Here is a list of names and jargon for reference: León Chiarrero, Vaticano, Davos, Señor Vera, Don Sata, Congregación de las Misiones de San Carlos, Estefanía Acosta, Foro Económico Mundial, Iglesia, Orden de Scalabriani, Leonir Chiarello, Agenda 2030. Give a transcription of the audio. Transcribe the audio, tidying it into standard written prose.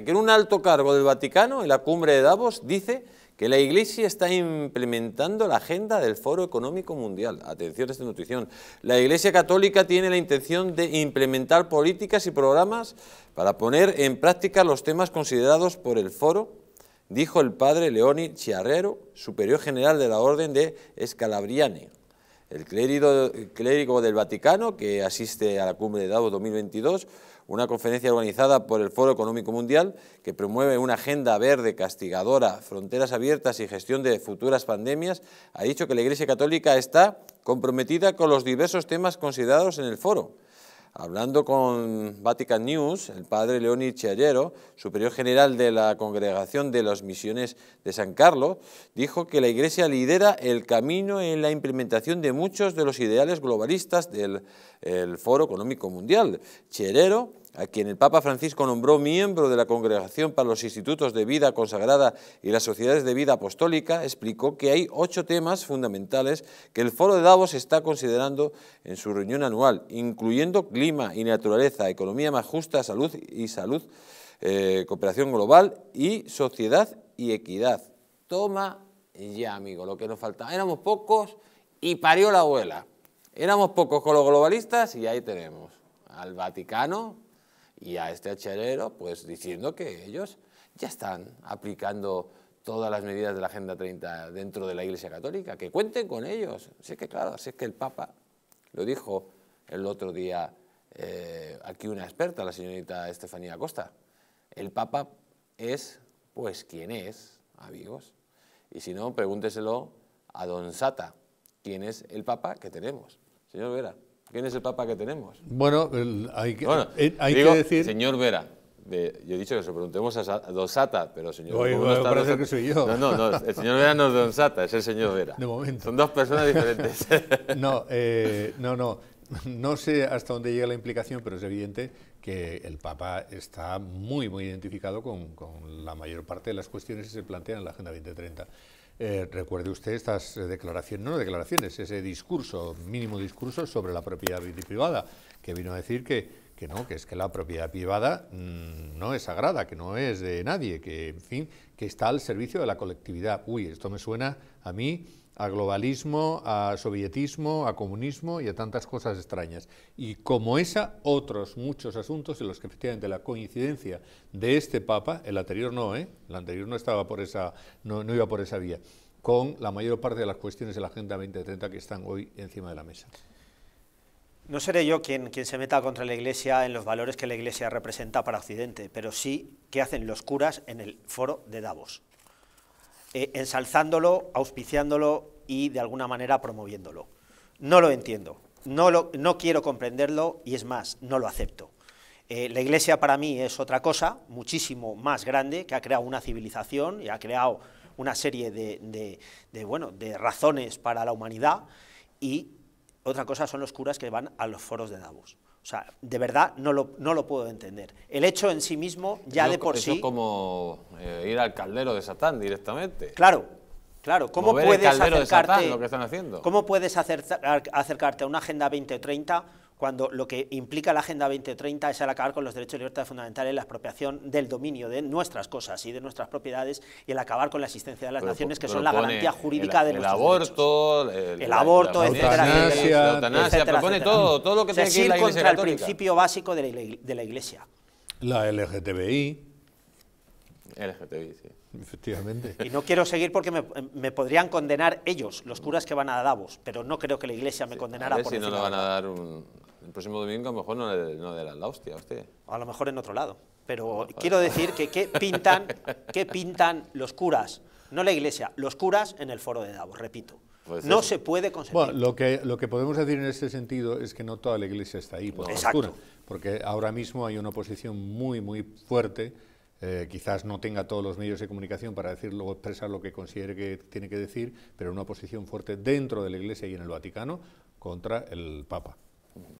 En un alto cargo del Vaticano, en la cumbre de Davos, dice que la Iglesia está implementando la agenda del Foro Económico Mundial. Atención a esta notición. La Iglesia Católica tiene la intención de implementar políticas y programas para poner en práctica los temas considerados por el Foro, dijo el padre León Chiarrero, superior general de la Orden de Scalabriani. El clérigo del Vaticano, que asiste a la cumbre de Davos 2022, una conferencia organizada por el Foro Económico Mundial, que promueve una agenda verde, castigadora, fronteras abiertas y gestión de futuras pandemias, ha dicho que la Iglesia Católica está comprometida con los diversos temas considerados en el foro. Hablando con Vatican News, el padre Leonir Chiarello, superior general de la Congregación de las Misiones de San Carlos, dijo que la Iglesia lidera el camino en la implementación de muchos de los ideales globalistas del Foro Económico Mundial. Chiarello, a quien el Papa Francisco nombró miembro de la Congregación para los Institutos de Vida Consagrada y las Sociedades de Vida Apostólica, explicó que hay 8 temas fundamentales que el Foro de Davos está considerando en su reunión anual, incluyendo clima y naturaleza, economía más justa, salud, cooperación global y sociedad y equidad. Toma ya, amigo, lo que nos faltaba. Éramos pocos y parió la abuela. Éramos pocos con los globalistas y ahí tenemos al Vaticano y a este Chiarello, pues diciendo que ellos ya están aplicando todas las medidas de la Agenda 30 dentro de la Iglesia Católica, que cuenten con ellos. Así que claro, así es que el Papa lo dijo el otro día, aquí una experta, la señorita Estefanía Acosta. El Papa es, pues, quien es, amigos, y si no, pregúnteselo a Don Sata, quién es el Papa que tenemos. Señor Vera, ¿quién es el Papa que tenemos? Bueno, hay que decir... Señor Vera, yo he dicho que se lo preguntemos a Don Sata, pero señor... Oye, no está parece que soy yo. No, el señor Vera no es Don Sata, es el señor Vera. De momento. Son dos personas diferentes. No sé hasta dónde llega la implicación, pero es evidente que el Papa está muy identificado con la mayor parte de las cuestiones que se plantean en la Agenda 2030. Recuerde usted estas declaraciones, ese discurso, mínimo discurso sobre la propiedad privada, que vino a decir que la propiedad privada no es sagrada, que no es de nadie, que en fin, que está al servicio de la colectividad. Uy, esto me suena a mí a globalismo, a sovietismo, a comunismo y a tantas cosas extrañas. Y como esa, otros muchos asuntos en los que efectivamente la coincidencia de este Papa, el anterior no, el anterior no estaba por esa, no iba por esa vía, con la mayor parte de las cuestiones de la Agenda 2030 que están hoy encima de la mesa. No seré yo quien se meta contra la Iglesia en los valores que la Iglesia representa para Occidente, pero sí qué hacen los curas en el Foro de Davos. Ensalzándolo, auspiciándolo y de alguna manera promoviéndolo. No lo entiendo, no quiero comprenderlo y es más, no lo acepto. La Iglesia para mí es otra cosa, muchísimo más grande, que ha creado una civilización y ha creado una serie de razones para la humanidad, y otra cosa son los curas que van a los foros de Davos. O sea, de verdad no lo puedo entender. El hecho en sí mismo ya de por sí... Es como ir al caldero de Satán directamente. Claro. ¿Cómo puedes acercarte, de Satán, lo que están haciendo? ¿Cómo puedes acercarte a una Agenda 2030 cuando lo que implica la Agenda 2030 es el acabar con los derechos y libertades fundamentales, la expropiación del dominio de nuestras cosas y de nuestras propiedades y el acabar con la existencia de las naciones, que son la garantía jurídica de nuestros derechos? El aborto, la eutanasia, propone todo lo que tiene que ir la Iglesia Católica. Contra el principio básico de la Iglesia. La LGTBI, sí. Efectivamente. Y no quiero seguir porque me podrían condenar ellos, los curas que van a Davos, pero no creo que la Iglesia me condenara por decirlo. A ver si no le van a dar el próximo domingo, a lo mejor no le dan la hostia a usted. A lo mejor en otro lado. Pero quiero decir que ¿qué pintan los curas? No la Iglesia, los curas en el Foro de Davos, repito. Pues no se puede conseguir. Bueno, lo que podemos decir en este sentido es que no toda la Iglesia está ahí, por fortuna. Porque ahora mismo hay una oposición muy fuerte. Quizás no tenga todos los medios de comunicación para decirlo o expresar lo que considere que tiene que decir, pero una oposición fuerte dentro de la Iglesia y en el Vaticano contra el Papa.